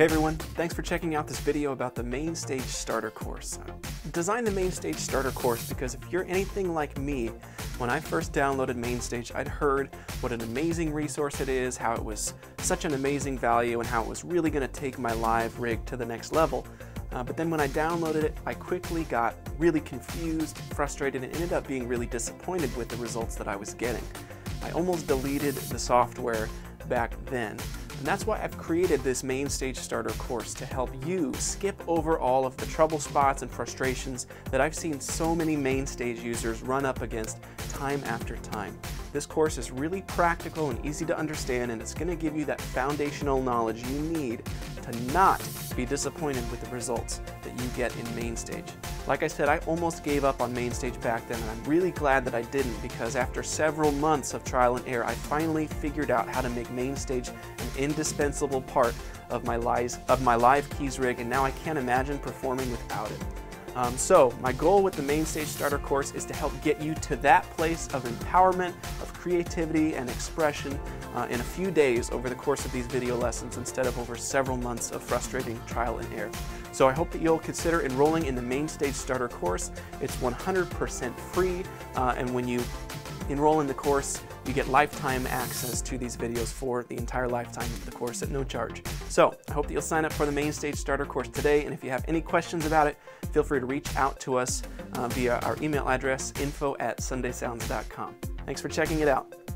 Hey everyone, thanks for checking out this video about the Main Stage Starter course. I designed the Main Stage Starter course because if you're anything like me, when I first downloaded Main Stage, I'd heard what an amazing resource it is, how it was such an amazing value, and how it was really going to take my live rig to the next level. But then when I downloaded it, I quickly got really confused, frustrated, and ended up being really disappointed with the results that I was getting. I almost deleted the software back then. And that's why I've created this Main Stage Starter course to help you skip over all of the trouble spots and frustrations that I've seen so many Main Stage users run up against time after time. This course is really practical and easy to understand, and it's going to give you that foundational knowledge you need to not be disappointed with the results that you get in Main Stage. Like I said, I almost gave up on Main Stage back then, and I'm really glad that I didn't, because after several months of trial and error, I finally figured out how to make Main Stage an indispensable part of my live keys rig, and now I can't imagine performing without it. So my goal with the Main Stage Starter course is to help get you to that place of empowerment, of creativity and expression in a few days over the course of these video lessons, instead of over several months of frustrating trial and error. So I hope that you'll consider enrolling in the Main Stage Starter course. It's 100% free, and when you enroll in the course, you get lifetime access to these videos for the entire lifetime of the course at no charge. So I hope that you'll sign up for the Main Stage Starter course today, and if you have any questions about it, feel free to reach out to us via our email address, info@sundaysounds.com. Thanks for checking it out.